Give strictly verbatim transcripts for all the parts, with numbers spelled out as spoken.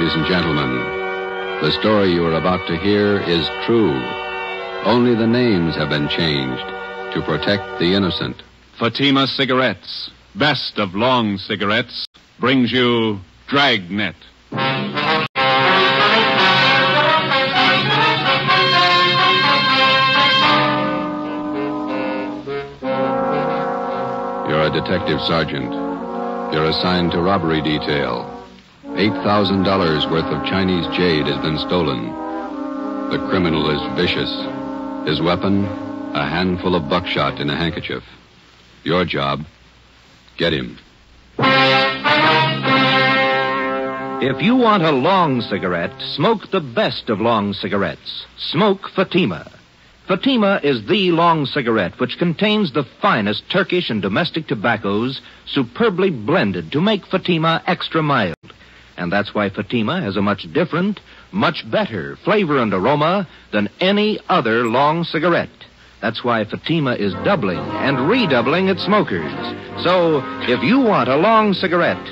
ladies and gentlemen. The story you are about to hear is true. Only the names have been changed to protect the innocent. Fatima Cigarettes, best of long cigarettes, brings you Dragnet. You're a detective sergeant. You're assigned to robbery detail. eight thousand dollars worth of Chinese jade has been stolen. The criminal is vicious. His weapon, a handful of buckshot in a handkerchief. Your job, get him. If you want a long cigarette, smoke the best of long cigarettes. Smoke Fatima. Fatima is the long cigarette which contains the finest Turkish and domestic tobaccos, superbly blended to make Fatima extra mild. And that's why Fatima has a much different, much better flavor and aroma than any other long cigarette. That's why Fatima is doubling and redoubling its smokers. So, if you want a long cigarette,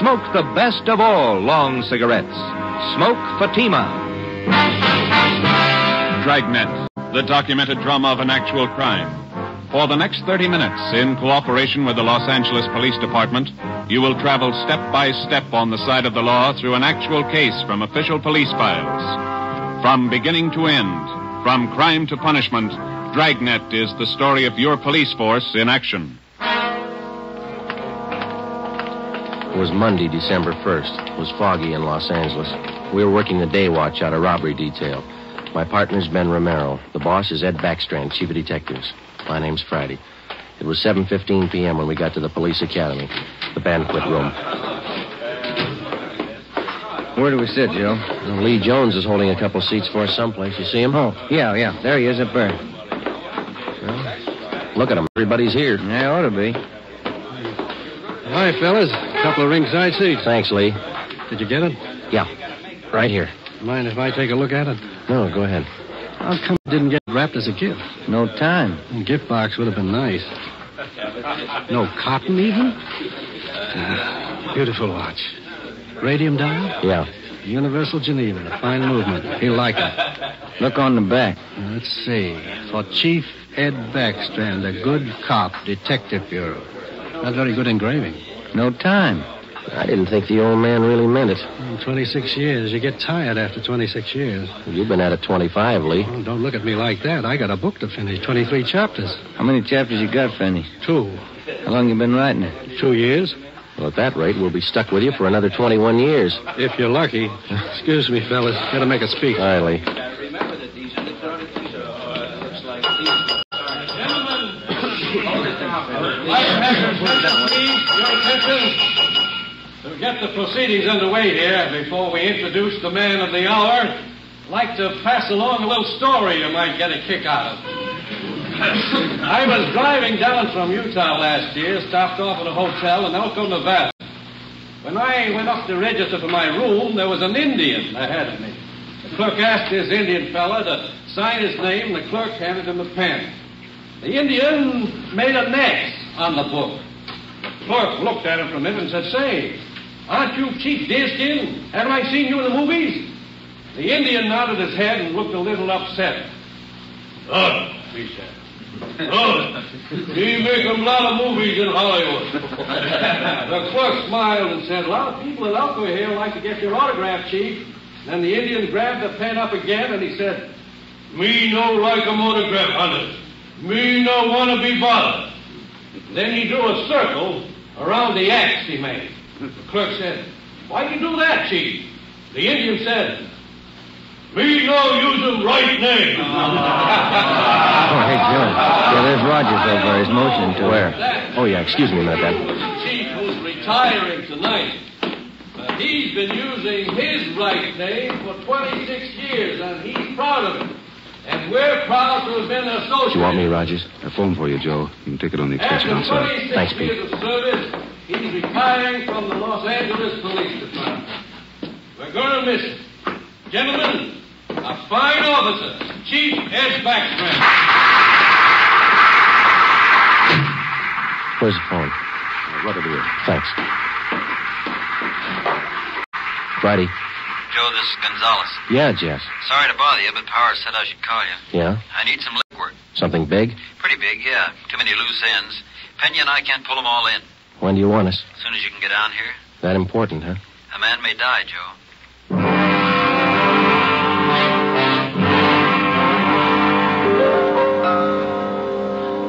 smoke the best of all long cigarettes. Smoke Fatima. Dragnet. The documented drama of an actual crime. For the next thirty minutes, in cooperation with the Los Angeles Police Department, you will travel step by step on the side of the law through an actual case from official police files. From beginning to end, from crime to punishment, Dragnet is the story of your police force in action. It was Monday, December first. It was foggy in Los Angeles. We were working the day watch out of robbery detail. My partner's Ben Romero. The boss is Ed Backstrand, chief of detectives. My name's Friday. It was seven fifteen p.m. when we got to the police academy, the banquet room. Where do we sit, Joe? Well, Lee Jones is holding a couple seats for us someplace. You see him? Oh, yeah, yeah. There he is at Burn. Well, look at him. Everybody's here. Yeah, ought to be. Hi, fellas. A couple of ringside seats. Thanks, Lee. Did you get it? Yeah, right here. Mind if I take a look at it? No, go ahead. How come it didn't get wrapped as a gift? No time. A gift box would have been nice. No cotton, even? Uh, beautiful watch. Radium dial? Yeah. Universal Geneva, the fine movement. He'll like it. Look on the back. Let's see. For Chief Ed Backstrand, a good cop, detective bureau. Not very good engraving. No time. I didn't think the old man really meant it. Well, twenty-six years. You get tired after twenty-six years. Well, you've been at it twenty-five, Lee. Well, don't look at me like that. I got a book to finish, twenty-three chapters. How many chapters you got, Fanny? Two. How long you been writing it? Two years. Well, at that rate, we'll be stuck with you for another twenty-one years. If you're lucky. Excuse me, fellas. Got to make a speech. All right, Lee. To get the proceedings underway here, before we introduce the man of the hour, I'd like to pass along a little story you might get a kick out of. I was driving down from Utah last year, stopped off at a hotel in Elko, Nevada. When I went up to register for my room, there was an Indian ahead of me. The clerk asked this Indian fella to sign his name, and the clerk handed him a pen. The Indian made an X on the book. The clerk looked at him for a minute and said, "Say, aren't you Chief Deerskin? Haven't I seen you in the movies?" The Indian nodded his head and looked a little upset. "Oh," he said. "Oh, we make a lot of movies in Hollywood." The clerk smiled and said, "A lot of people in Elkway Hill like to get your autograph, Chief." Then the Indian grabbed the pen up again and he said, "Me no like a autograph hunter. Me no want to be bothered." Then he drew a circle around the axe he made. The clerk said, "Why you do that, Chief?" The Indian said, "Me no use the right name." Oh, hey, Joe. Yeah, there's Rogers over. He's motioning to where? Oh, yeah, excuse me about that. Chief who's retiring tonight. Uh, he's been using his right name for twenty-six years, and he's proud of it. And we're proud to have been associated. Do you want me, Rogers? A phone for you, Joe. You can take it on the extension outside. Thanks, Pete. He's retiring from the Los Angeles Police Department. We're going to miss him. Gentlemen, a fine officer, Chief Ed Backstrand. Where's the phone? Right over here. Thanks. Friday, Joe, this is Gonzalez. Yeah, Jess. Sorry to bother you, but Power said I should call you. Yeah? I need some leg work. Something big? Pretty big, yeah. Too many loose ends. Pena and I can't pull them all in. When do you want us? As soon as you can get down here. That important, huh? A man may die, Joe.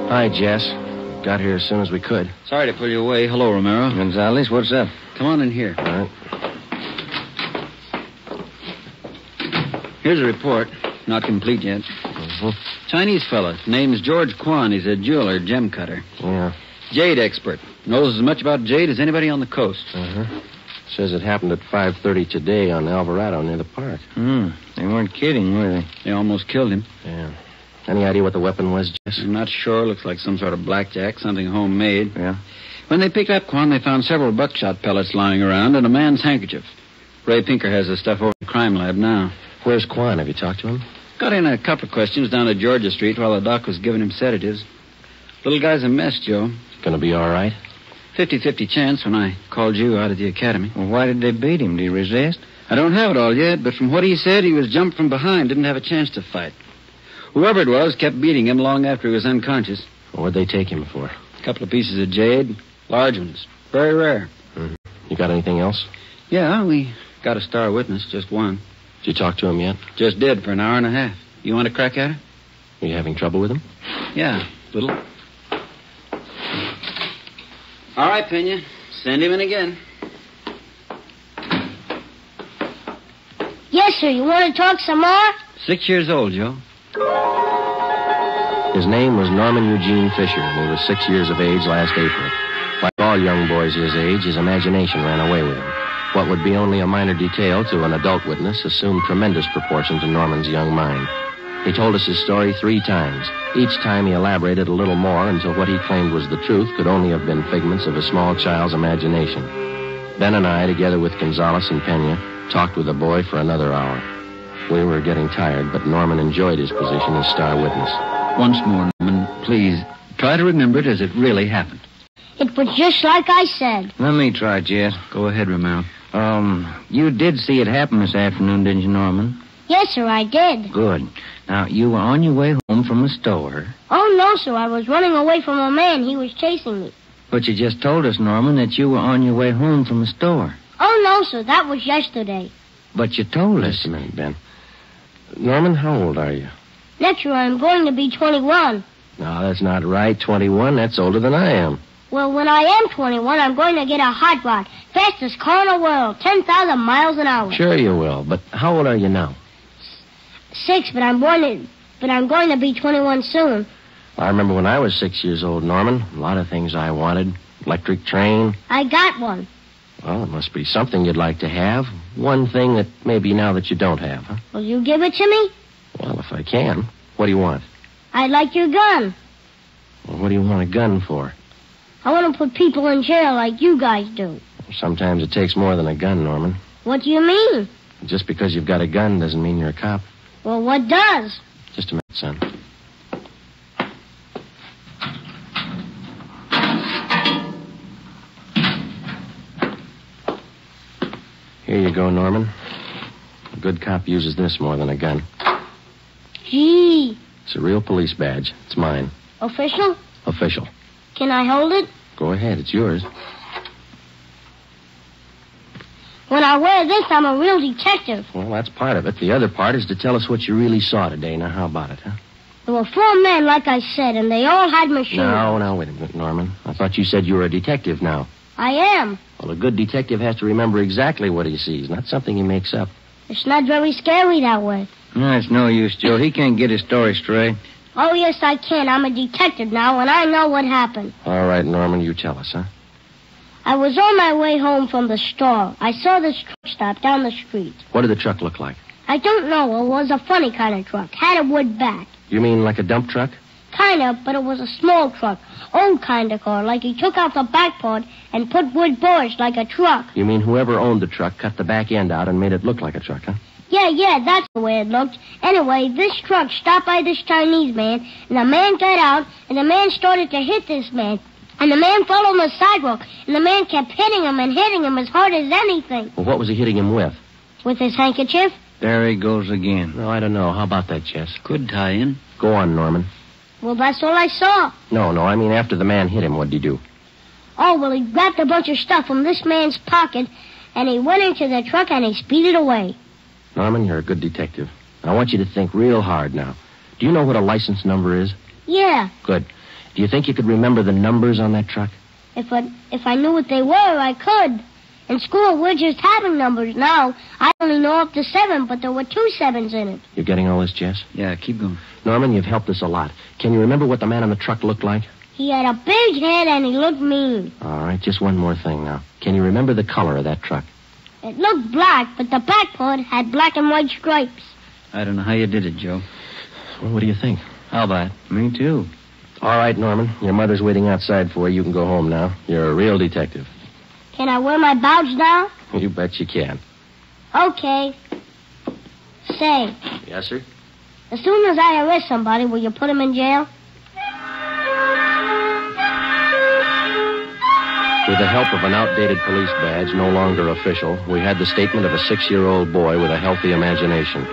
Hi, Jess. Got here as soon as we could. Sorry to pull you away. Hello, Romero. Gonzalez, what's up? Come on in here. All right. Here's a report. Not complete yet. Mm-hmm. Chinese fella. Name's George Quan. He's a jeweler, gem cutter. Yeah. Jade expert. Knows as much about jade as anybody on the coast. Uh-huh. Says it happened at five thirty today on Alvarado near the park. Hmm. They weren't kidding, were they? They almost killed him. Yeah. Any idea what the weapon was, Jess? I'm not sure. Looks like some sort of blackjack, something homemade. Yeah? When they picked up Quan, they found several buckshot pellets lying around and a man's handkerchief. Ray Pinker has the stuff over at the crime lab now. Where's Quan? Have you talked to him? Got in a couple of questions down at Georgia Street while the doc was giving him sedatives. Little guy's a mess, Joe. Gonna be all right? fifty-fifty chance when I called you out of the academy. Well, why did they beat him? Did he resist? I don't have it all yet, but from what he said, he was jumped from behind, didn't have a chance to fight. Whoever it was kept beating him long after he was unconscious. Well, what'd they take him for? A couple of pieces of jade. Large ones. Very rare. Mm-hmm. You got anything else? Yeah, we got a star witness, just one. Did you talk to him yet? Just did, for an hour and a half. You want a crack at her? Are you having trouble with him? Yeah, little. All right, Pena. Send him in again. Yes, sir. You want to talk some more? Six years old, Joe. His name was Norman Eugene Fisher, and he was six years of age last April. Like all young boys his age, his imagination ran away with him. What would be only a minor detail to an adult witness assumed tremendous proportion to Norman's young mind. He told us his story three times. Each time he elaborated a little more until what he claimed was the truth could only have been figments of a small child's imagination. Ben and I, together with Gonzalez and Pena, talked with the boy for another hour. We were getting tired, but Norman enjoyed his position as star witness. Once more, Norman, please, try to remember it as it really happened. It was just like I said. Let me try, Jess. Go ahead, Romero. Um, you did see it happen this afternoon, didn't you, Norman? Yes, sir, I did. Good. Now, you were on your way home from the store. Oh, no, sir. I was running away from a man. He was chasing me. But you just told us, Norman, that you were on your way home from the store. Oh, no, sir. That was yesterday. But you told us. Just a minute, Ben. Norman, how old are you? Next year, I'm going to be twenty-one. No, that's not right. twenty-one, that's older than I am. Well, when I am twenty-one, I'm going to get a hot rod. Fastest car in the world, ten thousand miles an hour. Sure you will, but how old are you now? Six, but I'm going to, but I'm going to be twenty-one soon. I remember when I was six years old, Norman. A lot of things I wanted. Electric train. I got one. Well, it must be something you'd like to have. One thing that maybe now that you don't have, huh? Will you give it to me? Well, if I can. What do you want? I'd like your gun. Well, what do you want a gun for? I want to put people in jail like you guys do. Sometimes it takes more than a gun, Norman. What do you mean? Just because you've got a gun doesn't mean you're a cop. Well, what does? Just a minute, son. Here you go, Norman. A good cop uses this more than a gun. Gee. It's a real police badge. It's mine. Official? Official. Can I hold it? Go ahead. It's yours. When I wear this, I'm a real detective. Well, that's part of it. The other part is to tell us what you really saw today. Now, how about it, huh? There were four men, like I said, and they all had machines. No, no, wait a minute, Norman. I thought you said you were a detective now. I am. Well, a good detective has to remember exactly what he sees, not something he makes up. It's not very scary that way. No, it's no use, Joe. He can't get his story straight. Oh, yes, I can. I'm a detective now, and I know what happened. All right, Norman, you tell us, huh? I was on my way home from the store. I saw this truck stop down the street. What did the truck look like? I don't know. It was a funny kind of truck. Had a wood back. You mean like a dump truck? Kind of, but it was a small truck. Old kind of car, like he took out the back part and put wood boards like a truck. You mean whoever owned the truck cut the back end out and made it look like a truck, huh? Yeah, yeah, that's the way it looked. Anyway, this truck stopped by this Chinese man, and the man got out, and the man started to hit this man. And the man fell on the sidewalk, and the man kept hitting him and hitting him as hard as anything. Well, what was he hitting him with? With his handkerchief? There he goes again. No, I don't know. How about that, Jess? Good tie-in. Go on, Norman. Well, that's all I saw. No, no, I mean after the man hit him, what'd he do? Oh, well, he grabbed a bunch of stuff from this man's pocket, and he went into the truck and he speeded away. Norman, you're a good detective. I want you to think real hard now. Do you know what a license number is? Yeah. Good. Do you think you could remember the numbers on that truck? If I, if I knew what they were, I could. In school, we're just having numbers now. I only know up to seven, but there were two sevens in it. You're getting all this, Jess? Yeah, keep going. Norman, you've helped us a lot. Can you remember what the man on the truck looked like? He had a big head and he looked mean. All right, just one more thing now. Can you remember the color of that truck? It looked black, but the back part had black and white stripes. I don't know how you did it, Joe. Well, what do you think? How about it? Me too. All right, Norman. Your mother's waiting outside for you. You can go home now. You're a real detective. Can I wear my badge now? You bet you can. Okay. Say. Yes, sir? As soon as I arrest somebody, will you put him in jail? With the help of an outdated police badge, no longer official, we had the statement of a six-year-old boy with a healthy imagination.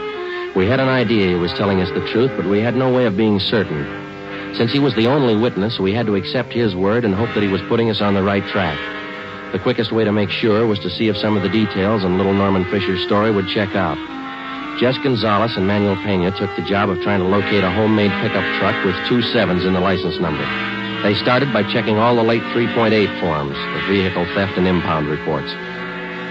We had an idea he was telling us the truth, but we had no way of being certain. Since he was the only witness, we had to accept his word and hope that he was putting us on the right track. The quickest way to make sure was to see if some of the details in little Norman Fisher's story would check out. Jess Gonzalez and Manuel Pena took the job of trying to locate a homemade pickup truck with two sevens in the license number. They started by checking all the late three point eight forms, the vehicle theft and impound reports.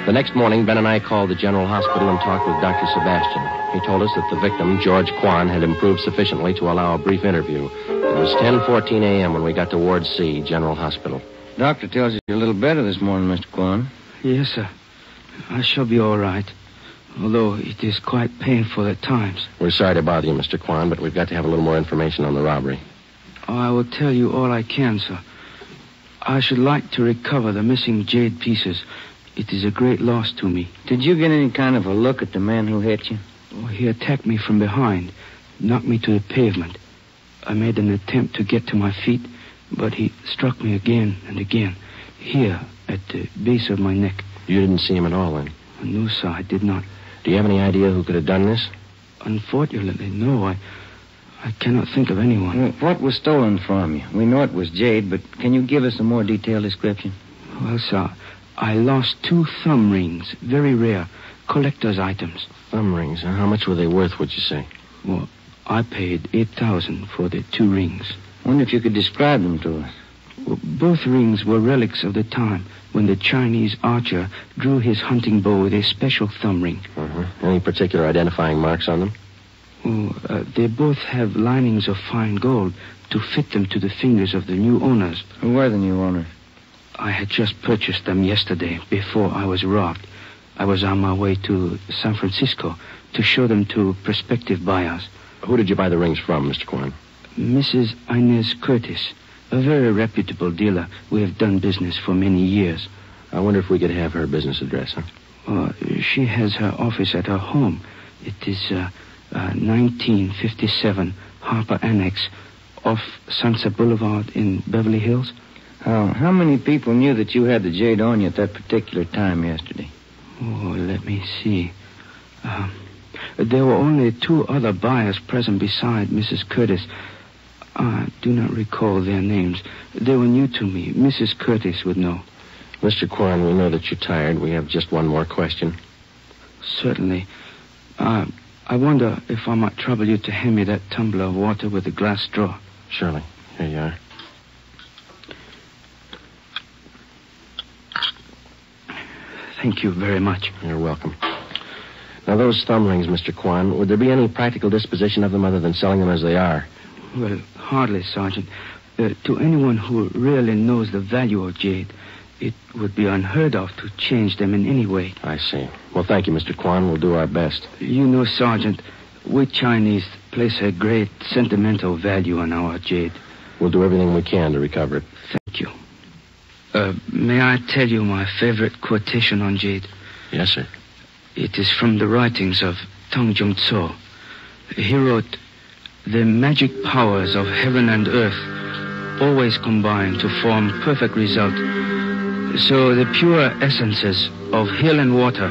The next morning, Ben and I called the General Hospital and talked with Doctor Sebastian. He told us that the victim, George Quan, had improved sufficiently to allow a brief interview. It was ten fourteen a.m. when we got to Ward C, General Hospital. Doctor tells you you're a little better this morning, Mister Quan. Yes, sir. I shall be all right, although it is quite painful at times. We're sorry to bother you, Mister Quan, but we've got to have a little more information on the robbery. Oh, I will tell you all I can, sir. I should like to recover the missing jade pieces. It is a great loss to me. Did you get any kind of a look at the man who hit you? Oh, he attacked me from behind, knocked me to the pavement. I made an attempt to get to my feet, but he struck me again and again, here at the base of my neck. You didn't see him at all, then? No, sir, I did not. Do you have any idea who could have done this? Unfortunately, no. I, I cannot think of anyone. Well, what was stolen from you? We know it was jade, but can you give us a more detailed description? Well, sir, I lost two thumb rings, very rare, collector's items. Thumb rings, huh? How much were they worth, would you say? Well, I paid eight thousand dollars for the two rings. I wonder if you could describe them to us. Well, both rings were relics of the time when the Chinese archer drew his hunting bow with a special thumb ring. Uh-huh. Any particular identifying marks on them? Oh, uh, they both have linings of fine gold to fit them to the fingers of the new owners. Who were the new owners? I had just purchased them yesterday before I was robbed. I was on my way to San Francisco to show them to prospective buyers. Who did you buy the rings from, Mister Quan? Missus Inez Curtis, a very reputable dealer. We have done business for many years. I wonder if we could have her business address, huh? Uh, she has her office at her home. It is uh, uh, nineteen fifty-seven Harper Annex off Sunset Boulevard in Beverly Hills. How, how many people knew that you had the jade on you at that particular time yesterday? Oh, let me see. Um, there were only two other buyers present beside Missus Curtis. I do not recall their names. They were new to me. Missus Curtis would know. Mister Quan, we know that you're tired. We have just one more question. Certainly. Uh, I wonder if I might trouble you to hand me that tumbler of water with a glass straw. Surely. Here you are. Thank you very much. You're welcome. Now, those thumb rings, Mister Quan, would there be any practical disposition of them other than selling them as they are? Well, hardly, Sergeant. Uh, to anyone who really knows the value of jade, it would be unheard of to change them in any way. I see. Well, thank you, Mister Quan. We'll do our best. You know, Sergeant, we Chinese place a great sentimental value on our jade. We'll do everything we can to recover it. Thank you. Uh, may I tell you my favorite quotation on jade? Yes, sir. It is from the writings of Tang Jung-Tso. He wrote, "The magic powers of heaven and earth always combine to form perfect result. So the pure essences of hill and water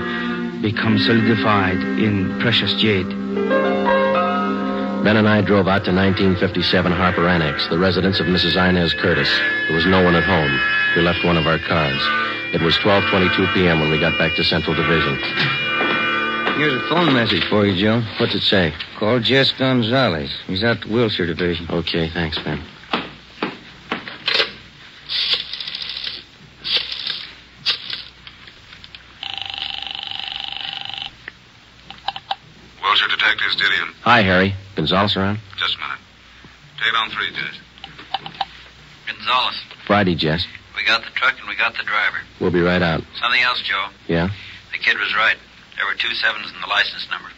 become solidified in precious jade. Ben and I drove out to nineteen fifty-seven Harper Annex, the residence of Missus Inez Curtis. There was no one at home. We left one of our cars. It was twelve twenty-two p m when we got back to Central Division. Here's a phone message for you, Joe. What's it say? Call Jess Gonzalez. He's out to Wilshire Division. Okay, thanks, Ben. Hi, Harry. Gonzalez around? Just a minute. Take down three, Jess. Gonzalez. Friday, Jess. We got the truck and we got the driver. We'll be right out. Something else, Joe. Yeah? The kid was right. There were two sevens in the license number.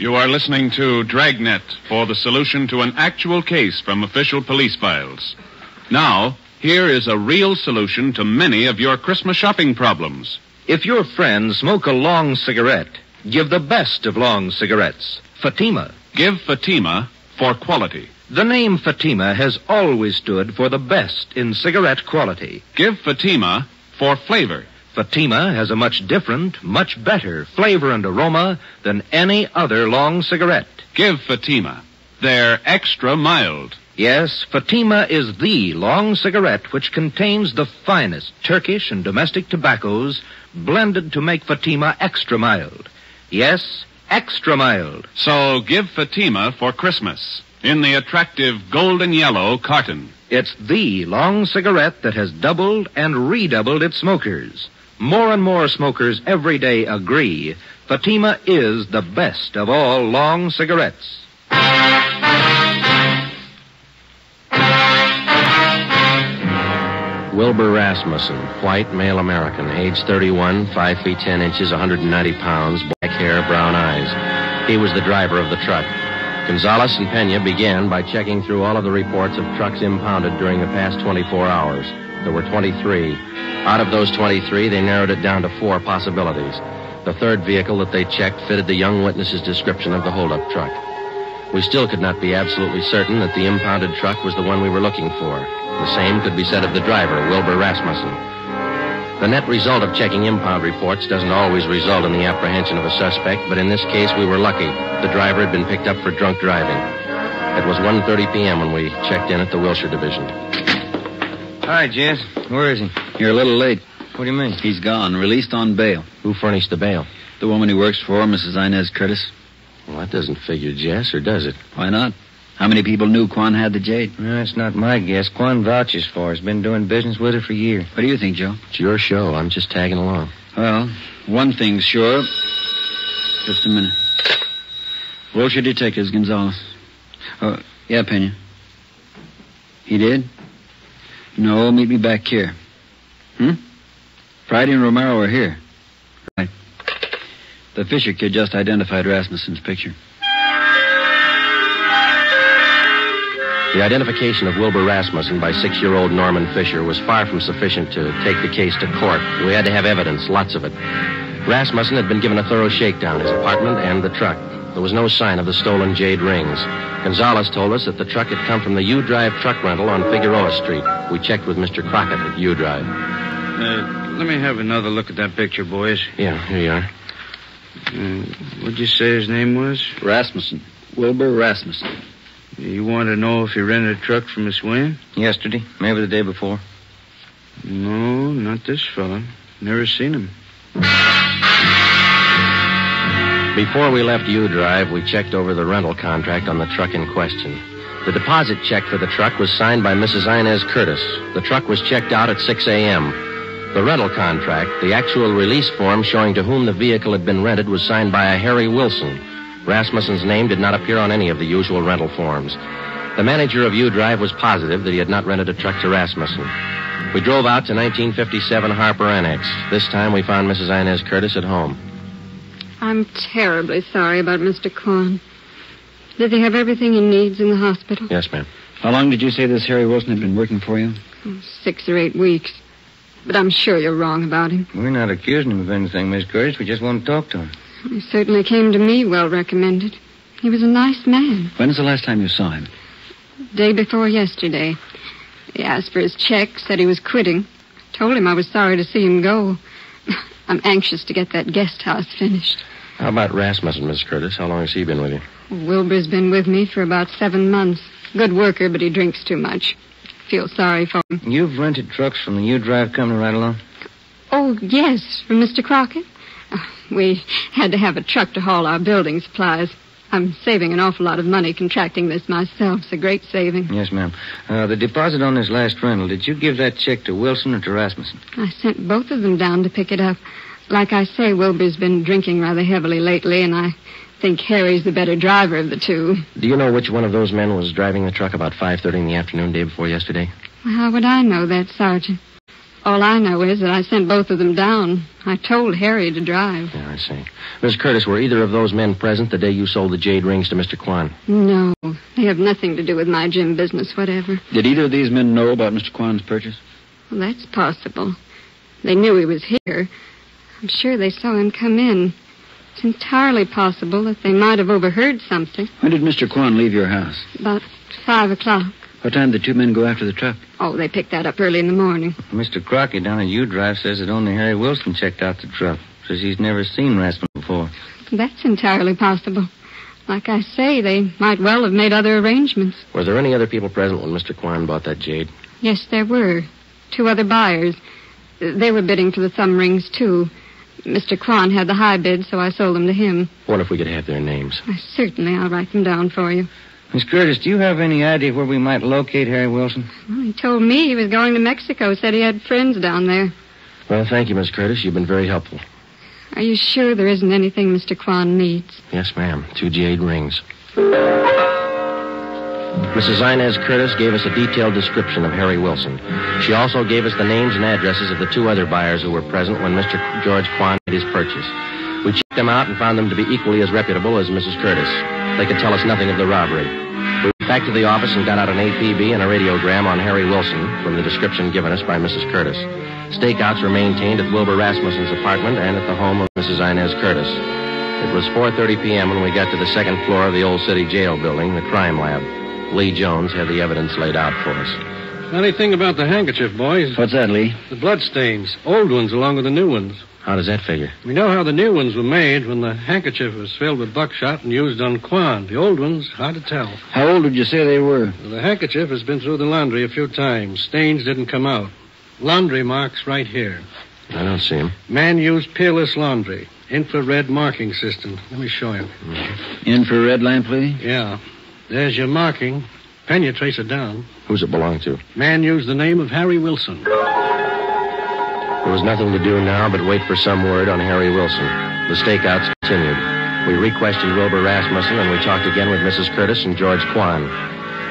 You are listening to Dragnet for the solution to an actual case from official police files. Now, here is a real solution to many of your Christmas shopping problems. If your friends smoke a long cigarette, give the best of long cigarettes, Fatima. Give Fatima for quality. The name Fatima has always stood for the best in cigarette quality. Give Fatima for flavor. Fatima has a much different, much better flavor and aroma than any other long cigarette. Give Fatima. They're extra mild. Yes, Fatima is the long cigarette which contains the finest Turkish and domestic tobaccos blended to make Fatima extra mild. Yes, extra mild. So give Fatima for Christmas in the attractive golden yellow carton. It's the long cigarette that has doubled and redoubled its smokers. More and more smokers every day agree Fatima is the best of all long cigarettes. Wilbur Rasmussen, white, male American, age thirty-one, five feet ten inches, one hundred ninety pounds, black hair, brown eyes. He was the driver of the truck. Gonzalez and Pena began by checking through all of the reports of trucks impounded during the past twenty-four hours. There were twenty-three. Out of those twenty-three, they narrowed it down to four possibilities. The third vehicle that they checked fitted the young witness's description of the holdup truck. We still could not be absolutely certain that the impounded truck was the one we were looking for. The same could be said of the driver, Wilbur Rasmussen. The net result of checking impound reports doesn't always result in the apprehension of a suspect, but in this case we were lucky. The driver had been picked up for drunk driving. It was one thirty p m when we checked in at the Wilshire Division. Hi, Jess. Where is he? You're a little late. What do you mean? He's gone, released on bail. Who furnished the bail? The woman he works for, Missus Inez Curtis. Well, that doesn't figure, Jess, or does it? Why not? How many people knew Quan had the jade? No, that's not my guess. Quan vouches for it. He's been doing business with her for years. What do you think, Joe? It's your show. I'm just tagging along. Well, one thing's sure. Just a minute. Wilshire detectives, Gonzalez. Oh, yeah, Pena. He did? No, meet me back here. Hmm? Friday and Romero are here. Right. The Fisher kid just identified Rasmussen's picture. The identification of Wilbur Rasmussen by six-year-old Norman Fisher was far from sufficient to take the case to court. We had to have evidence, lots of it. Rasmussen had been given a thorough shakedown, his apartment and the truck. There was no sign of the stolen jade rings. Gonzalez told us that the truck had come from the U-Drive truck rental on Figueroa Street. We checked with Mister Crockett at U-Drive. Uh, let me have another look at that picture, boys. Yeah, here you are. Uh, what'd you say his name was? Rasmussen. Wilbur Rasmussen. You want to know if he rented a truck from Miss Wayne? Yesterday, maybe the day before. No, not this fella. Never seen him. Before we left U-Drive, we checked over the rental contract on the truck in question. The deposit check for the truck was signed by Missus Inez Curtis. The truck was checked out at six a m The rental contract, the actual release form showing to whom the vehicle had been rented, was signed by a Harry Wilson. Rasmussen's name did not appear on any of the usual rental forms. The manager of U-Drive was positive that he had not rented a truck to Rasmussen. We drove out to nineteen fifty-seven Harper Annex. This time we found Missus Inez Curtis at home. I'm terribly sorry about Mister Quan. Did they have everything he needs in the hospital? Yes, ma'am. How long did you say this Harry Wilson had been working for you? Oh, six or eight weeks. But I'm sure you're wrong about him. We're not accusing him of anything, Miss Curtis. We just want to talk to him. He certainly came to me well recommended. He was a nice man. When's the last time you saw him? Day before yesterday. He asked for his check, said he was quitting. Told him I was sorry to see him go. I'm anxious to get that guest house finished. How about Rasmussen, Miss Curtis? How long has he been with you? Wilbur's been with me for about seven months. Good worker, but he drinks too much. Feel sorry for him. You've rented trucks from the U-Drive company right along? Oh, yes, from Mister Crockett. Uh, we had to have a truck to haul our building supplies. I'm saving an awful lot of money contracting this myself. It's a great saving. Yes, ma'am. Uh, the deposit on this last rental, did you give that check to Wilson or to Rasmussen? I sent both of them down to pick it up. Like I say, Wilbur's been drinking rather heavily lately, and I think Harry's the better driver of the two. Do you know which one of those men was driving the truck about five thirty in the afternoon, day before yesterday? How would I know that, Sergeant? All I know is that I sent both of them down. I told Harry to drive. Yeah, I see. Miss Curtis, were either of those men present the day you sold the jade rings to Mister Quan? No. They have nothing to do with my gym business, whatever. Did either of these men know about Mister Quan's purchase? Well, that's possible. They knew he was here. I'm sure they saw him come in. It's entirely possible that they might have overheard something. When did Mister Quan leave your house? About five o'clock. What time did the two men go after the truck? Oh, they picked that up early in the morning. Mister Crockett down at U-Drive says that only Harry Wilson checked out the truck. Says he's never seen Rasmussen before. That's entirely possible. Like I say, they might well have made other arrangements. Were there any other people present when Mister Quan bought that jade? Yes, there were. Two other buyers. They were bidding for the thumb rings, too. Mister Quan had the high bid, so I sold them to him. What if we could have their names? Uh, certainly, I'll write them down for you. Miss Curtis, do you have any idea where we might locate Harry Wilson? Well, he told me he was going to Mexico. Said he had friends down there. Well, thank you, Miss Curtis. You've been very helpful. Are you sure there isn't anything Mister Quan needs? Yes, ma'am. Two jade rings. Missus Inez Curtis gave us a detailed description of Harry Wilson. She also gave us the names and addresses of the two other buyers who were present when Mister George Quan made his purchase. We checked them out and found them to be equally as reputable as Missus Curtis. They could tell us nothing of the robbery. We went back to the office and got out an A P B and a radiogram on Harry Wilson from the description given us by Missus Curtis. Stakeouts were maintained at Wilbur Rasmussen's apartment and at the home of Missus Inez Curtis. It was four thirty p.m. when we got to the second floor of the Old City Jail building, the crime lab. Lee Jones had the evidence laid out for us. Funny thing about the handkerchief, boys. What's that, Lee? The bloodstains. Old ones along with the new ones. How does that figure? We know how the new ones were made when the handkerchief was filled with buckshot and used on Quan. The old ones, hard to tell. How old did you say they were? Well, the handkerchief has been through the laundry a few times. Stains didn't come out. Laundry marks right here. I don't see them. Man used peerless laundry. Infrared marking system. Let me show you. Mm. Infrared lamp, Lee? Yeah. There's your marking. Pena trace it down. Who's it belong to? Man used the name of Harry Wilson. There was nothing to do now but wait for some word on Harry Wilson. The stakeouts continued. We re-questioned Wilbur Rasmussen, and we talked again with Missus Curtis and George Quan.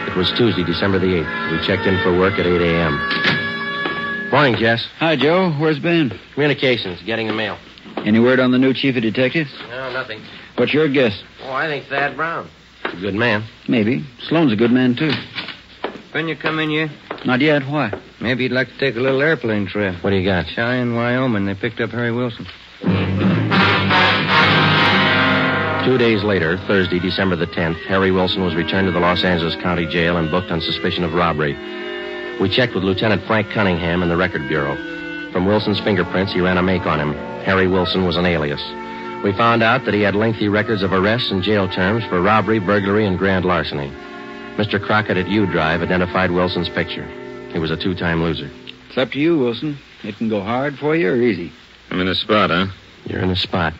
It was Tuesday, December the eighth. We checked in for work at eight a.m. Morning, Jess. Hi, Joe. Where's Ben? Communications, getting the mail. Any word on the new chief of detectives? No, nothing. What's your guess? Oh, I think Thad Brown. He's a good man. Maybe. Sloane's a good man, too. When you come in here? Not yet. Why? Maybe you'd like to take a little airplane trip. What do you got? Cheyenne, Wyoming. They picked up Harry Wilson. Two days later, Thursday, December the tenth, Harry Wilson was returned to the Los Angeles County Jail and booked on suspicion of robbery. We checked with Lieutenant Frank Cunningham in the Record Bureau. From Wilson's fingerprints, he ran a make on him. Harry Wilson was an alias. We found out that he had lengthy records of arrests and jail terms for robbery, burglary, and grand larceny. Mister Crockett at U-Drive identified Wilson's picture. He was a two-time loser. It's up to you, Wilson. It can go hard for you or easy. I'm in a spot, huh? You're in a spot.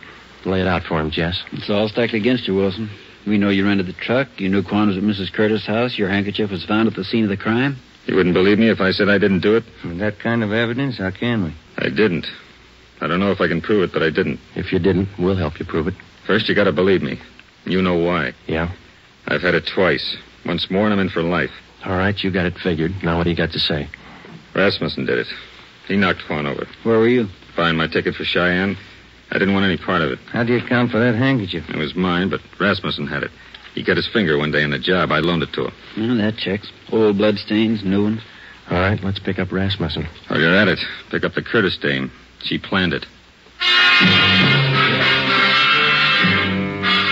Lay it out for him, Jess. It's all stacked against you, Wilson. We know you rented the truck. You knew Quan was at Missus Curtis' house. Your handkerchief was found at the scene of the crime. You wouldn't believe me if I said I didn't do it? With that kind of evidence, how can we? I didn't. I don't know if I can prove it, but I didn't. If you didn't, we'll help you prove it. First, you got to believe me. You know why. Yeah? I've had it twice. Once more, and I'm in for life. All right, you got it figured. Now what do you got to say? Rasmussen did it. He knocked Quan over. Where were you? Buying my ticket for Cheyenne. I didn't want any part of it. How do you account for that handkerchief? It was mine, but Rasmussen had it. He cut his finger one day in a job. I loaned it to him. Well, that checks. Old bloodstains, new ones. All right, let's pick up Rasmussen. Oh, you're at it. Pick up the Curtis dame. She planned it.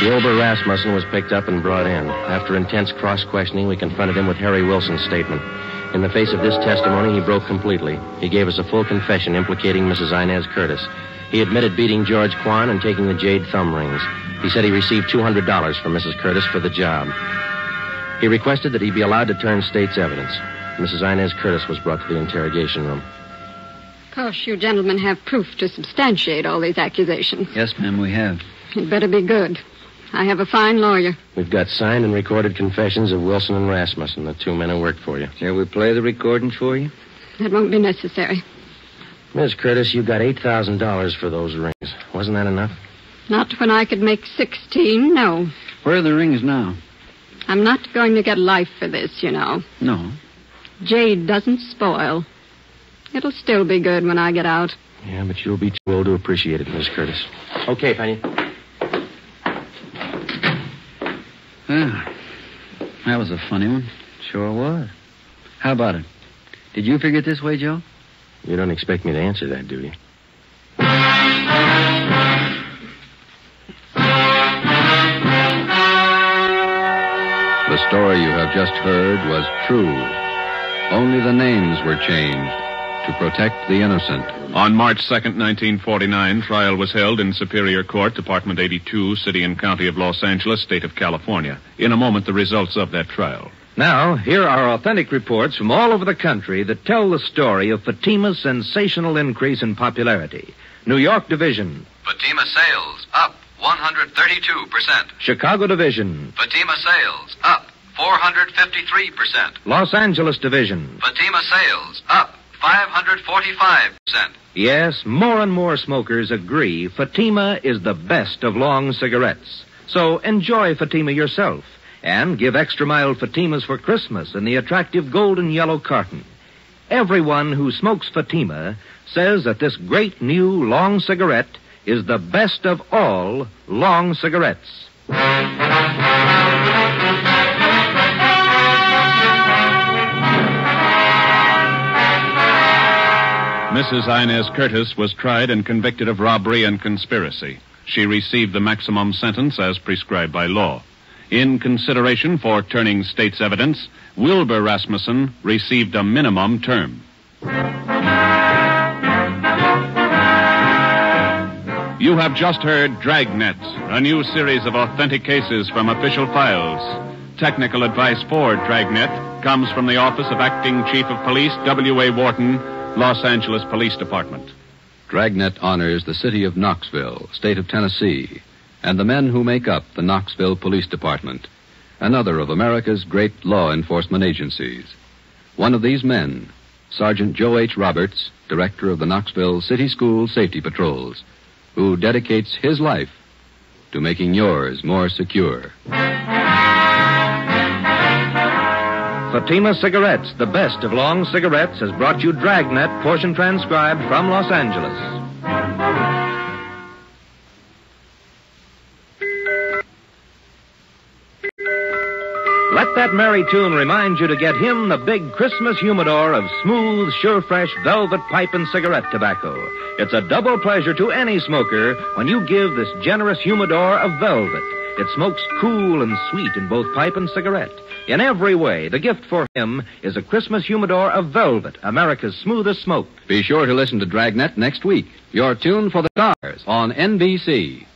Wilbur Rasmussen was picked up and brought in. After intense cross-questioning, we confronted him with Harry Wilson's statement. In the face of this testimony, he broke completely. He gave us a full confession implicating Missus Inez Curtis. He admitted beating George Quan and taking the jade thumb rings. He said he received two hundred dollars from Missus Curtis for the job. He requested that he be allowed to turn state's evidence. Missus Inez Curtis was brought to the interrogation room. Of course, you gentlemen have proof to substantiate all these accusations. Yes, ma'am, we have. It better be good. I have a fine lawyer. We've got signed and recorded confessions of Wilson and Rasmussen, the two men who worked for you. Shall we play the recording for you? That won't be necessary. Miss Curtis, you got eight thousand dollars for those rings. Wasn't that enough? Not when I could make sixteen, no. Where are the rings now? I'm not going to get life for this, you know. No. Jade doesn't spoil. It'll still be good when I get out. Yeah, but you'll be too old to appreciate it, Miss Curtis. Okay, Penny. Ah, that was a funny one. Sure was. How about it? Did you figure it this way, Joe? You don't expect me to answer that, do you? The story you have just heard was true. Only the names were changed to protect the innocent. On March second, nineteen forty-nine, trial was held in Superior Court, Department eighty-two, City and County of Los Angeles, State of California. In a moment, the results of that trial. Now, here are authentic reports from all over the country that tell the story of Fatima's sensational increase in popularity. New York Division. Fatima sales up one hundred thirty-two percent. Chicago Division. Fatima sales up four hundred fifty-three percent. Los Angeles Division. Fatima sales up five hundred forty-five percent. Yes, more and more smokers agree Fatima is the best of long cigarettes. So enjoy Fatima yourself. And give extra mild Fatimas for Christmas in the attractive golden yellow carton. Everyone who smokes Fatima says that this great new long cigarette is the best of all long cigarettes. Missus Inez Curtis was tried and convicted of robbery and conspiracy. She received the maximum sentence as prescribed by law. In consideration for turning state's evidence, Wilbur Rasmussen received a minimum term. You have just heard Dragnet, a new series of authentic cases from official files. Technical advice for Dragnet comes from the Office of Acting Chief of Police W A Wharton, Los Angeles Police Department. Dragnet honors the city of Knoxville, state of Tennessee, and the men who make up the Knoxville Police Department, another of America's great law enforcement agencies. One of these men, Sergeant Joe H. Roberts, director of the Knoxville City School Safety Patrols, who dedicates his life to making yours more secure. Fatima Cigarettes, the best of long cigarettes, has brought you Dragnet, portion transcribed from Los Angeles. Let that merry tune remind you to get him the big Christmas humidor of smooth, sure-fresh velvet pipe and cigarette tobacco. It's a double pleasure to any smoker when you give this generous humidor of velvet. It smokes cool and sweet in both pipe and cigarette. In every way, the gift for him is a Christmas humidor of velvet, America's smoothest smoke. Be sure to listen to Dragnet next week. Your tune for the stars on N B C.